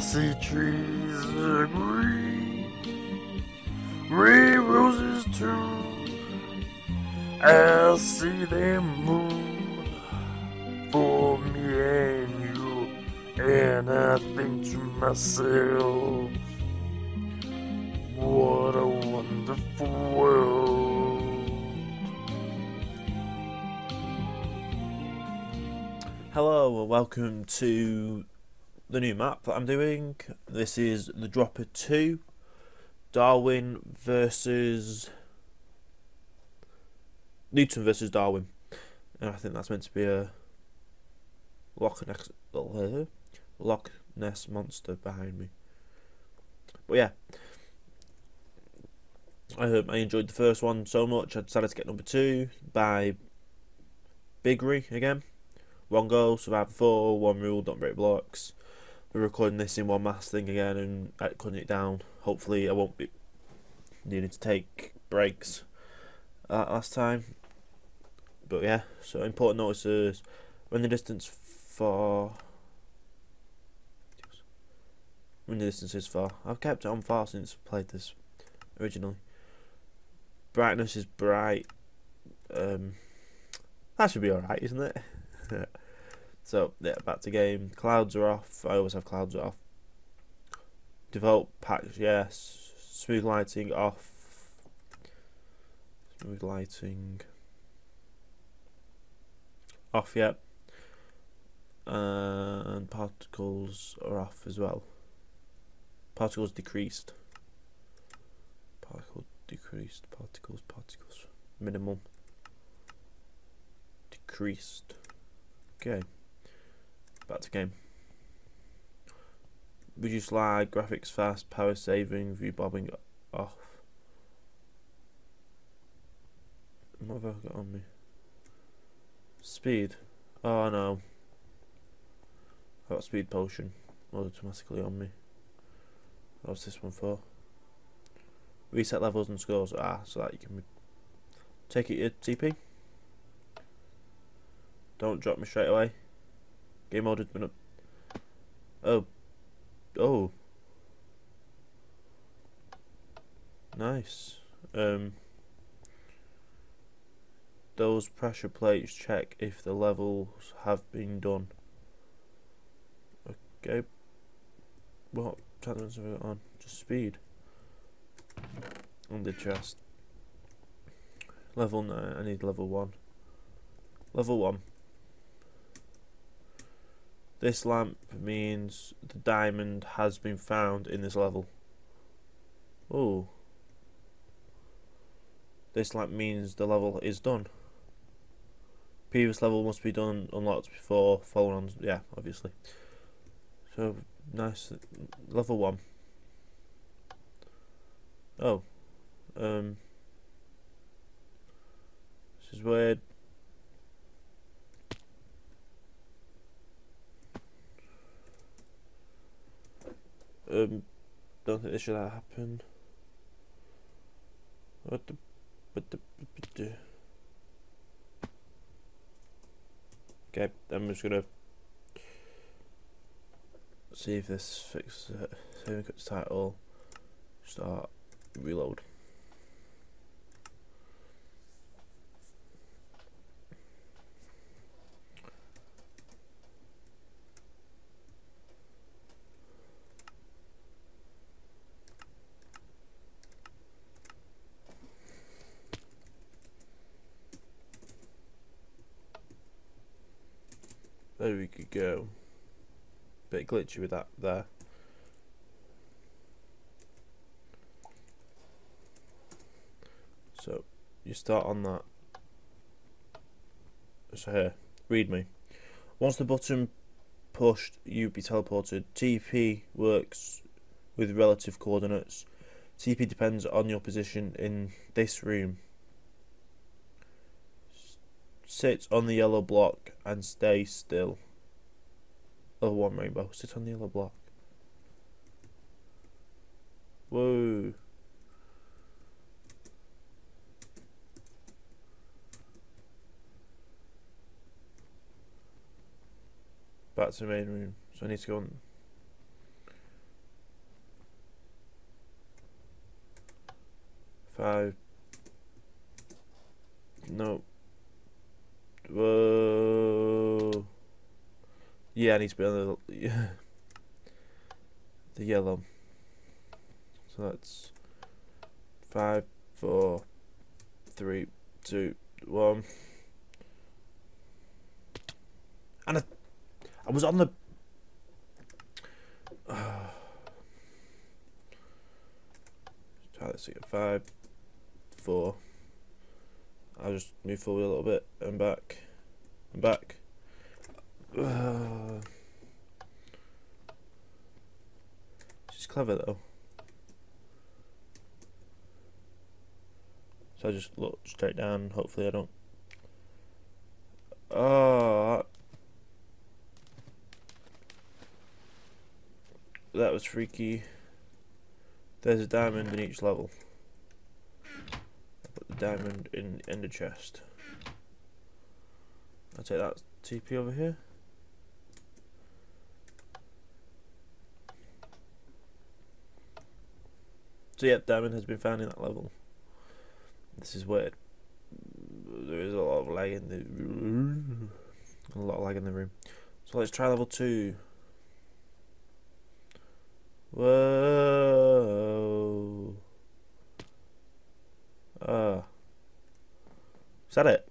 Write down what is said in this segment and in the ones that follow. see trees are green, red roses too. I see them bloom for me and you, and I think to myself, what a wonderful world. Hello and welcome to the new map that I'm doing. This is the Dropper 2, Darwin versus Newton versus Darwin, and I think that's meant to be a Loch Ness monster behind me. But yeah, I enjoyed the first one so much I decided to get number 2 by Bigry again. One goal, survive 4, one rule, don't break blocks. We're recording this in one mass thing again and cutting it down. Hopefully I won't be needing to take breaks like last time. But yeah, so important notices: when the distance is far. I've kept it on far since I played this originally. Brightness is bright. That should be alright, isn't it? So yeah, back to game. Clouds are off. I always have clouds off. Develop patch, yes. Smooth lighting off. Smooth lighting off, yep. And particles are off as well. Particles decreased. Particle decreased. Particles. Minimum. Decreased. Okay. Back to game. Reduce lag, graphics fast, power saving, view bobbing off. What have I got on me? Speed. Oh no. I got speed potion automatically on me. What's this one for? Reset levels and scores. So that you can take it your TP. Don't drop me straight away. Game mode has been up. Oh. Nice. Those pressure plates, check if the levels have been done. Okay. What talents have we got on? Just speed. On the chest. Level 9. I need level 1. Level 1. This lamp means the diamond has been found in this level. Oh. This lamp means the level is done. Previous level must be done unlocked before following on. Yeah, obviously. So nice. Level 1. Oh. This is weird. Don't think this should happen. What the Okay, I'm just gonna see if this fixes it. So we cut title, start, reload. There we could go. Bit glitchy with that there. So you start on that. So here, read me. Once the button pushed, you'd be teleported. TP works with relative coordinates. TP depends on your position in this room. Sit on the yellow block and stay still. Level 1 rainbow. Sit on the yellow block. Whoa. Back to the main room. So I need to go on. 5. No. Whoa. Yeah, I need to be on the yellow. So that's 5, 4, 3, 2, 1. And I was on the... Try this again. 5, 4. I'll just move forward a little bit and back. And back. She's clever though. So I just look straight down. Hopefully I don't. Oh, that was freaky. There's a diamond in each level. Put the diamond in the chest. I'll take that TP over here. So yeah, diamond has been found in that level. This is weird. There is a lot of lag in the room. So let's try level 2. Whoa. Is that it?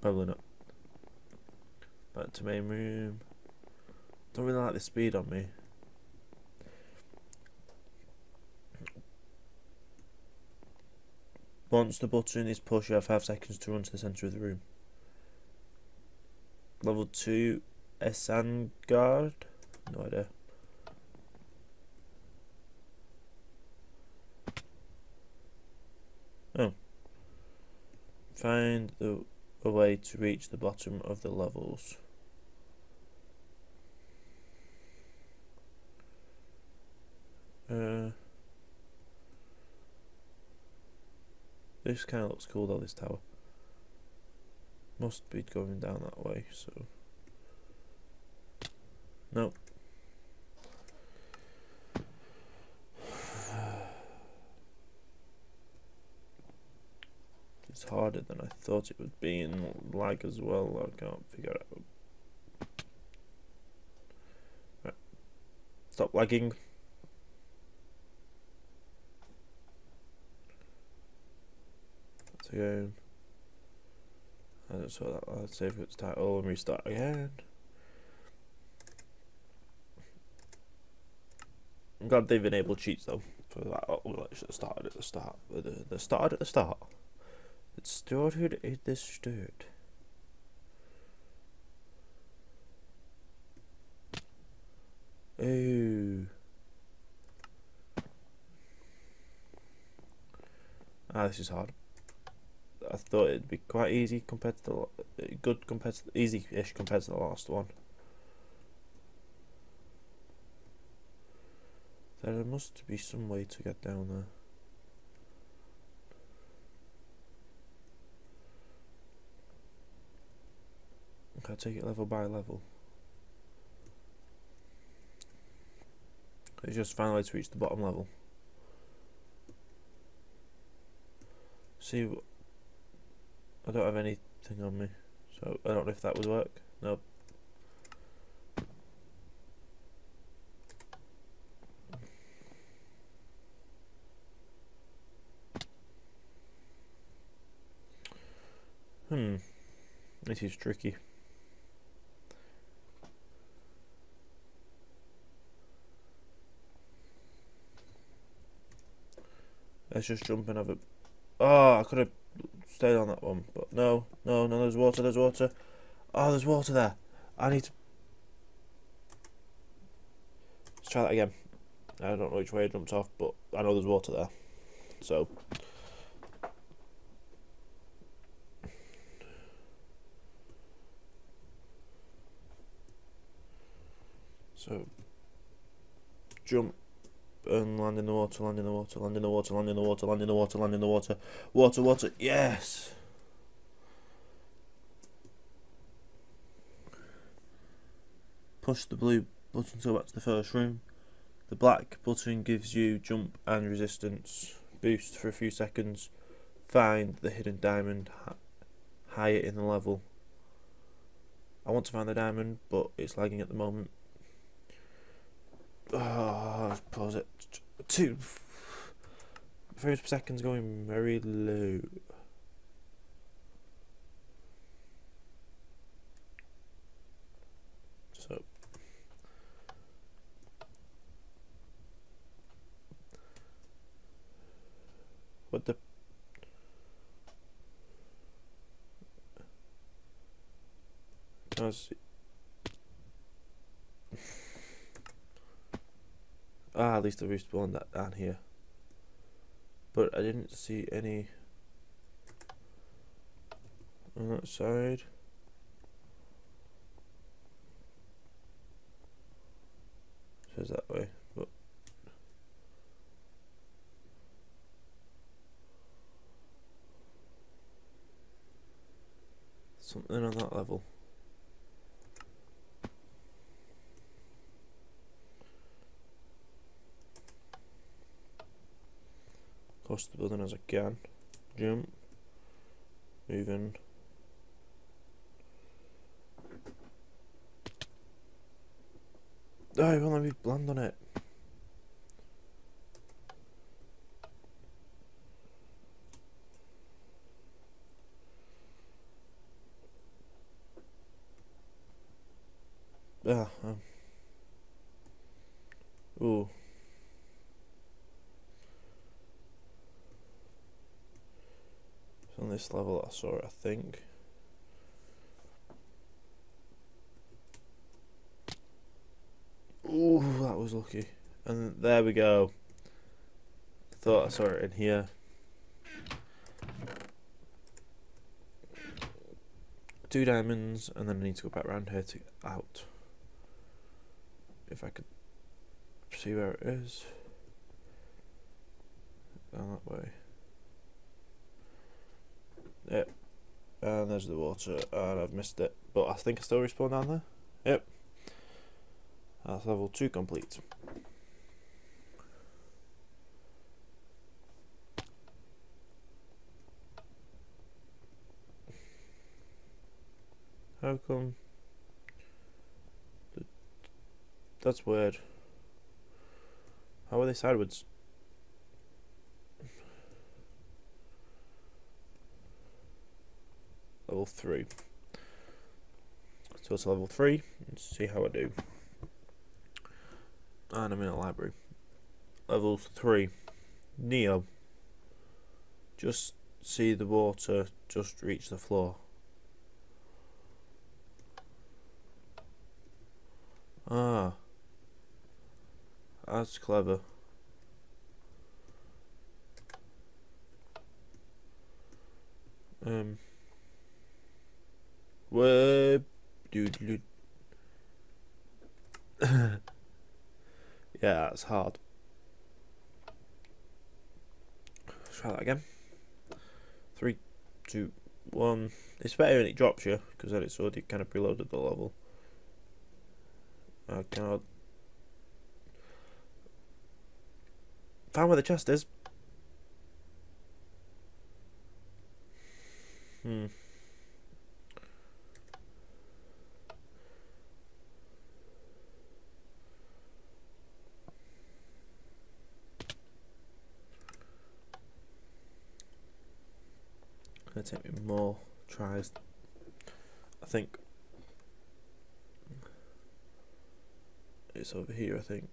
Probably not. Back to main room. Don't really like the speed on me. Once the button is pushed, you have 5 seconds to run to the centre of the room. Level 2, Esangard. No idea. Oh. Find a way to reach the bottom of the levels. This kind of looks cool though, this tower. Must be going down that way, so... Nope. It's harder than I thought it would be, and lag as well, I can't figure it out. Right. Stop lagging. Again. I don't saw that. Let's save its title and restart again. I'm glad they've enabled cheats though. For that, oh, well, it should have started at the start. They started at the start. It started at the start. Ooh. Ah, this is hard. I thought it'd be quite easy compared to the good compared to easy-ish compared to the last one. There must be some way to get down there. Okay, I'll take it level by level. It's just find a way to reach the bottom level. See. I don't have anything on me, so I don't know if that would work. Nope. This is tricky. Let's just jump and have a... Oh, I could have stayed on that one, but no, there's water, Oh, there's water there. I need to... Let's try that again. I don't know which way I jumped off, but I know there's water there. So... jump. And land in the water, land in the water, yes! Push the blue button to go back to the first room. The black button gives you jump and resistance. boost for a few seconds, find the hidden diamond higher in the level. I want to find the diamond, but it's lagging at the moment. Oh, pause it. 2 frames per second's going very low. So what the at least I respawned that down here, but I didn't see any on that side. It says that way, but something on that level. Close to the building as I can. Jump. Moving. Oh, it won't let me land on it. Ooh. On this level I saw it, I think. Ooh, that was lucky. And there we go. Thought I saw it in here. Two diamonds, and then I need to go back around here to get out. If I could see where it is. Down that way. Yep, and there's the water, and I've missed it, but I think I still respawn down there. Yep, that's level 2 complete. How come? That's weird. How are they sideways? Level 3. So it's level 3. Let's see how I do. And I'm in a library. Level 3. Neo. Just see the water. Just reach the floor. Ah. That's clever. Web, dude. Yeah, that's hard. Let's try that again. 3, 2, 1. It's better when it drops you, because then it's already kind of preloaded the level. I cannot find where the chest is. Gonna take me more tries, I think. It's over here, I think.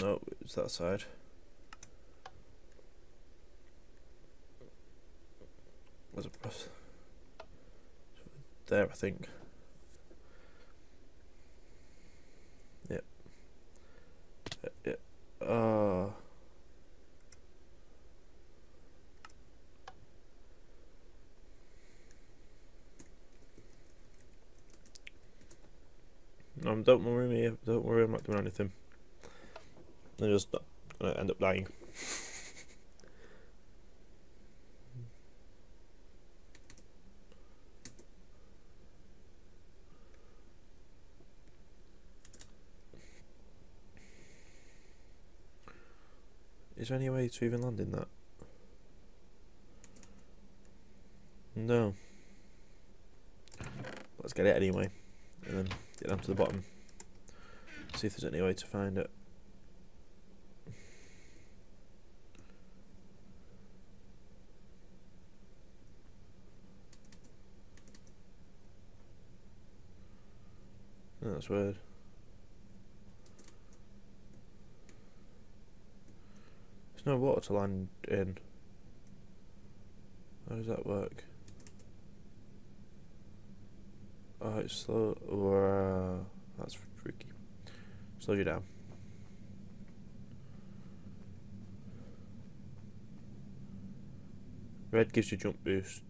No, it's that side. Where's a press? There, I think. Yep. Yep. Don't worry me, don't worry, I'm not doing anything. I just end up dying. Is there any way to even land in that? No. Let's get it anyway, and then get down to the bottom. See if there's any way to find it. Oh, that's weird. There's no water to land in. How does that work? Oh, it's slow. Wow. That's freaky. Slows you down. Red gives you jump boost.